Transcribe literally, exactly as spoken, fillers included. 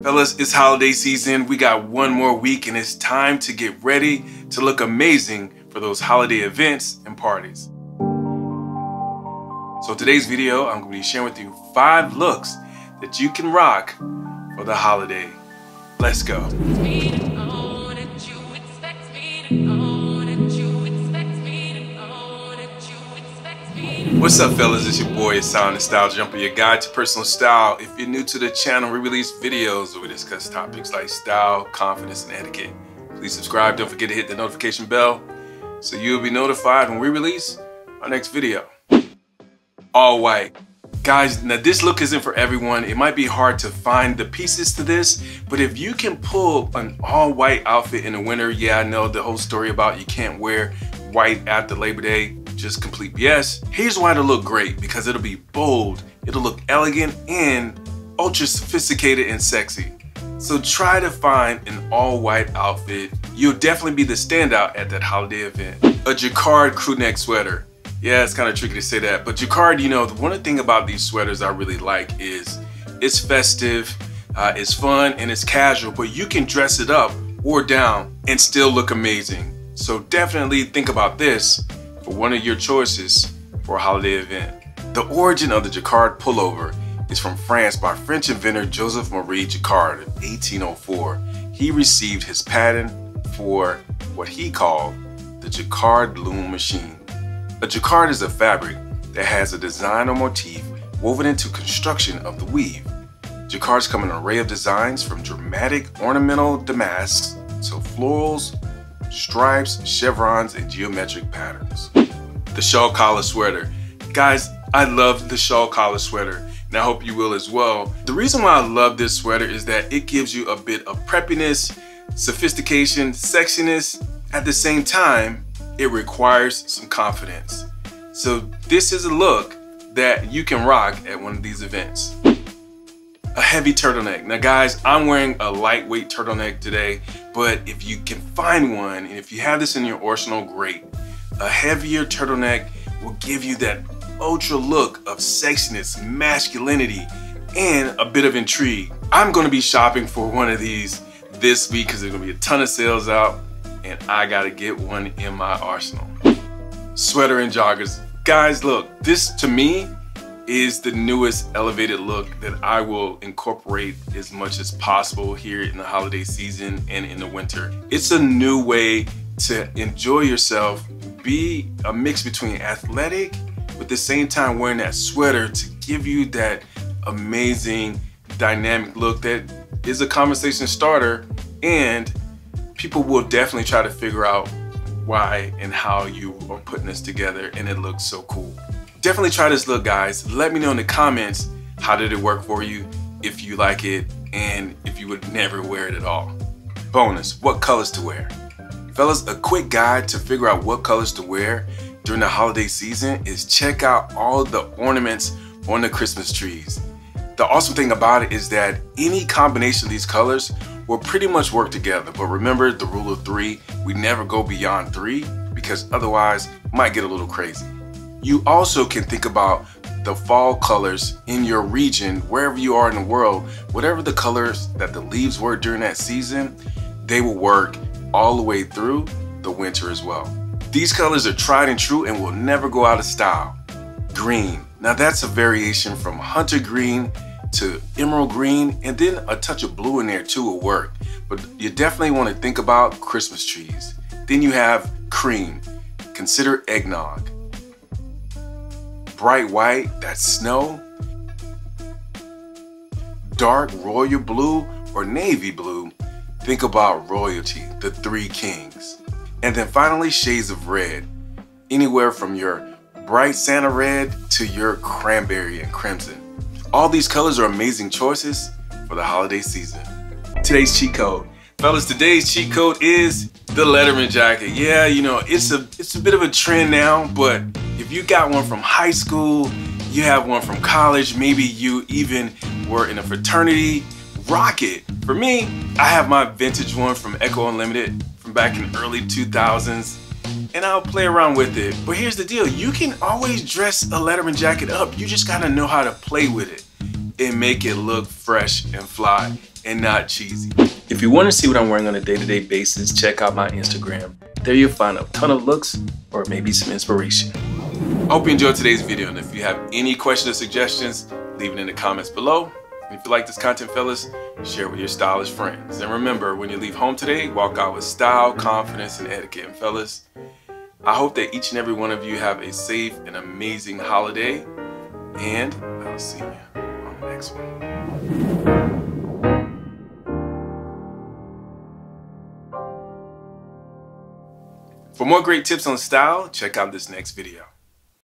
Fellas, it's holiday season. We got one more week and it's time to get ready to look amazing for those holiday events and parties. So today's video, I'm going to be sharing with you five looks that you can rock for the holiday. Let's go. What's up, fellas? It's your boy, Sound and Style Jumper, your guide to personal style. If you're new to the channel, we release videos where we discuss topics like style, confidence, and etiquette. Please subscribe. Don't forget to hit the notification bell so you'll be notified when we release our next video. All white. Guys, now this look isn't for everyone. It might be hard to find the pieces to this, but if you can pull an all-white outfit in the winter, yeah, I know the whole story about you can't wear white after Labor Day. Just complete B S. Here's why it'll look great, because it'll be bold, it'll look elegant, and ultra sophisticated and sexy. So try to find an all-white outfit. You'll definitely be the standout at that holiday event. A Jacquard crew neck sweater. Yeah, it's kind of tricky to say that, but Jacquard, you know, the one thing about these sweaters I really like is it's festive, uh, it's fun, and it's casual, but you can dress it up or down and still look amazing. So definitely think about this for one of your choices for a holiday event. The origin of the Jacquard pullover is from France by French inventor Joseph-Marie Jacquard in eighteen oh four. He received his patent for what he called the Jacquard Loom Machine. A Jacquard is a fabric that has a design or motif woven into construction of the weave. Jacquards come in an array of designs from dramatic ornamental damasks to florals, stripes, chevrons, and geometric patterns. The shawl collar sweater. Guys, I love the shawl collar sweater, and I hope you will as well. The reason why I love this sweater is that it gives you a bit of preppiness, sophistication, sexiness. At the same time, it requires some confidence. So this is a look that you can rock at one of these events. A heavy turtleneck. Now guys, I'm wearing a lightweight turtleneck today, but if you can find one, and if you have this in your arsenal, great. A heavier turtleneck will give you that ultra look of sexiness, masculinity, and a bit of intrigue. I'm gonna be shopping for one of these this week because there's gonna be a ton of sales out, and I gotta get one in my arsenal. Sweater and joggers. Guys, look, this to me is the newest elevated look that I will incorporate as much as possible here in the holiday season and in the winter. It's a new way to enjoy yourself, be a mix between athletic, but at the same time wearing that sweater to give you that amazing dynamic look that is a conversation starter, and people will definitely try to figure out why and how you are putting this together, and it looks so cool. Definitely try this look, guys. Let me know in the comments, how did it work for you, if you like it, and if you would never wear it at all. Bonus, what colors to wear. Fellas, a quick guide to figure out what colors to wear during the holiday season is check out all the ornaments on the Christmas trees. The awesome thing about it is that any combination of these colors will pretty much work together, but remember the rule of three, we never go beyond three because otherwise might get a little crazy. You also can think about the fall colors in your region, wherever you are in the world, whatever the colors that the leaves were during that season, they will work all the way through the winter as well. These colors are tried and true and will never go out of style. Green. Now that's a variation from hunter green to emerald green, and then a touch of blue in there too will work. But you definitely want to think about Christmas trees. Then you have cream. Consider eggnog. Bright white, that's snow. Dark royal blue or navy blue, think about royalty, the three kings. And then finally, shades of red. Anywhere from your bright Santa red to your cranberry and crimson. All these colors are amazing choices for the holiday season. Today's cheat code. Fellas, today's cheat code is the Letterman jacket. Yeah, you know, it's a, it's a bit of a trend now, but if you got one from high school, you have one from college, maybe you even were in a fraternity, rock it. For me, I have my vintage one from Echo Unlimited from back in the early two thousands, and I'll play around with it. But here's the deal, you can always dress a Letterman jacket up, you just gotta know how to play with it and make it look fresh and fly. and not cheesy. If you want to see what I'm wearing on a day-to-day basis, check out my Instagram. There you'll find a ton of looks or maybe some inspiration. I hope you enjoyed today's video, and if you have any questions or suggestions, leave it in the comments below. And if you like this content, fellas, share it with your stylish friends. And remember, when you leave home today, walk out with style, confidence, and etiquette. And fellas, I hope that each and every one of you have a safe and amazing holiday, and I'll see you on the next one. For more great tips on style, check out this next video.